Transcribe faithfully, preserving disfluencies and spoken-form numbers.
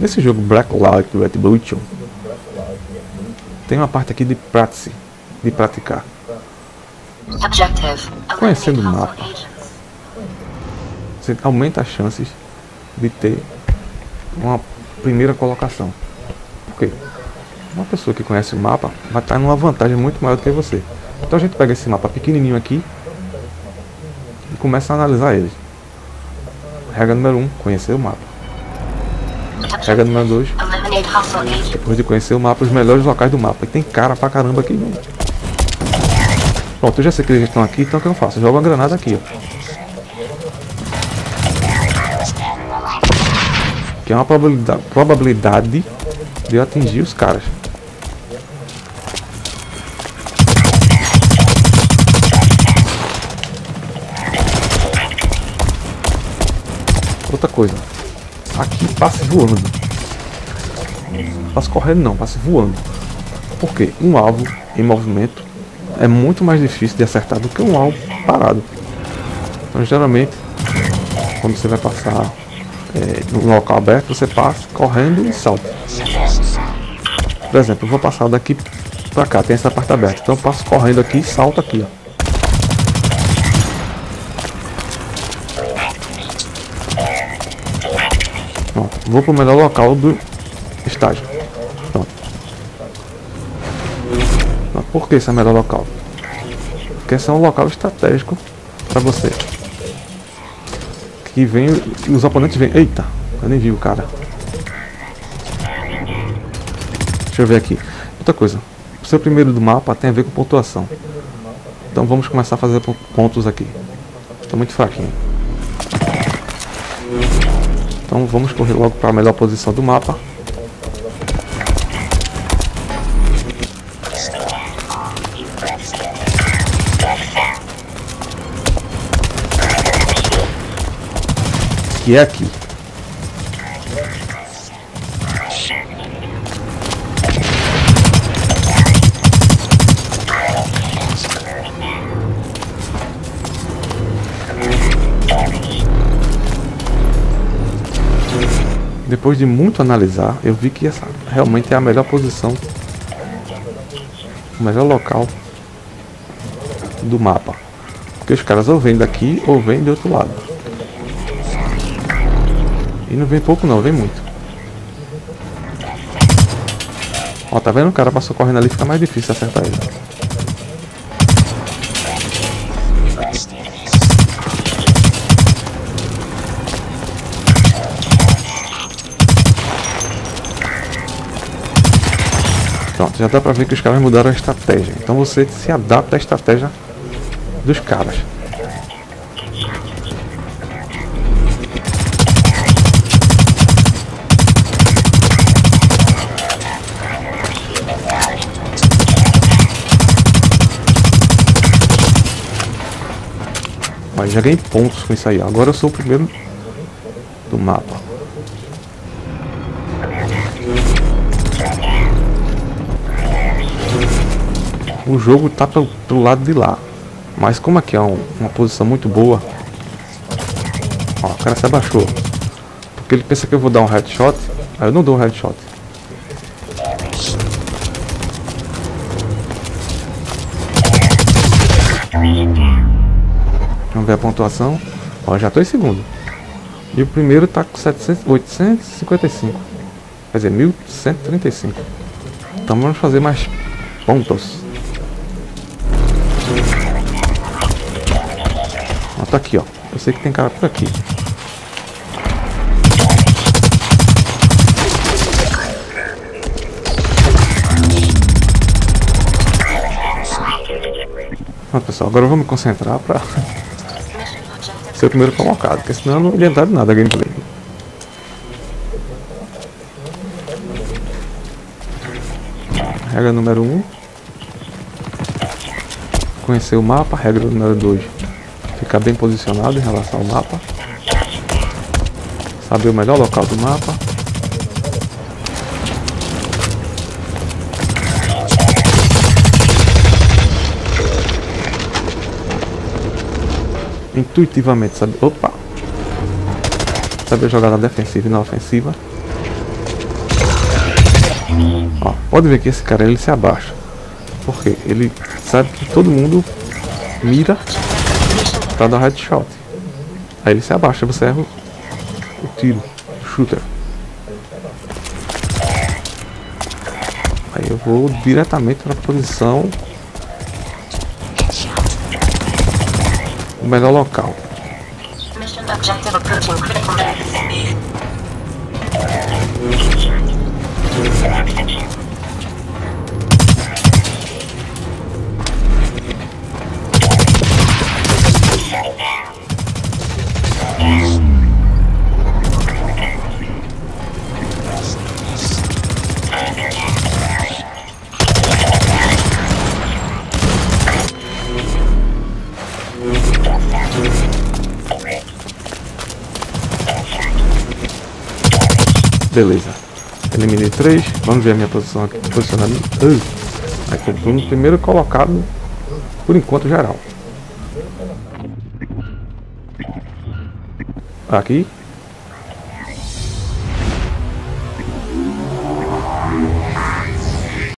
Nesse jogo Blacklight Red Blue tem uma parte aqui de prática, de praticar. Conhecendo o mapa, você aumenta as chances de ter uma primeira colocação. Por quê? Uma pessoa que conhece o mapa vai estar numa vantagem muito maior do que você. Então a gente pega esse mapa pequenininho aqui e começa a analisar ele. Regra número um, conhecer o mapa. Regra número dois, depois de conhecer o mapa, os melhores locais do mapa. E tem cara pra caramba aqui. Pronto, eu já sei que eles estão aqui, então o que eu faço? Eu jogo uma granada aqui, ó. Que é uma probabilidade, probabilidade de eu atingir os caras. Outra coisa, aqui passe voando, passe correndo não, passe voando, porque um alvo em movimento é muito mais difícil de acertar do que um alvo parado. Então geralmente quando você vai passar é, no local aberto, você passa correndo e salta. Por exemplo, eu vou passar daqui pra cá, tem essa parte aberta, então eu passo correndo aqui e salto aqui, ó. Vou para o melhor local do estágio. Pronto. Por que esse é o melhor local? Porque esse é um local estratégico para você. Que vem, os oponentes vêm. Eita, eu nem vi o cara. Deixa eu ver aqui. Outra coisa, o seu primeiro do mapa tem a ver com pontuação. Então vamos começar a fazer pontos aqui. Estou muito fraquinho. Então vamos correr logo para a melhor posição do mapa. Que é aqui. Depois de muito analisar, eu vi que essa realmente é a melhor posição, o melhor local do mapa, porque os caras ou vêm daqui ou vêm de outro lado, e não vem pouco não, vem muito. Ó, tá vendo? O cara passou correndo ali, fica mais difícil acertar ele. Pronto, já dá pra ver que os caras mudaram a estratégia. Então você se adapta à estratégia dos caras. Mas já ganhei pontos com isso aí. Agora eu sou o primeiro do mapa. O jogo tá pro, pro lado de lá, mas como aqui é um, uma posição muito boa, ó, o cara se abaixou, porque ele pensa que eu vou dar um headshot, aí eu não dou um headshot. Vamos ver a pontuação, ó, já tô em segundo, e o primeiro tá com setecentos, oitocentos e cinquenta e cinco, quer dizer, mil cento e trinta e cinco, então vamos fazer mais pontos. Tá aqui, ó. Eu sei que tem cara por aqui. Pronto, pessoal, agora eu vou me concentrar pra ser o primeiro colocado, porque senão eu não ia entrar de nada a gameplay. Regra número um, conhecer o mapa. Regra número dois, ficar bem posicionado em relação ao mapa, saber o melhor local do mapa. Intuitivamente saber, opa, saber jogar na defensiva e na ofensiva. Ó, pode ver que esse cara ele se abaixa, porque ele sabe que todo mundo mira pra dar headshot. Aí ele se abaixa, observa o tiro, o shooter. Aí eu vou diretamente pra posição, o melhor local. Beleza, eliminei três, vamos ver a minha posição aqui, posicionamento. Uh, aí comprou no primeiro colocado, por enquanto geral. Aqui.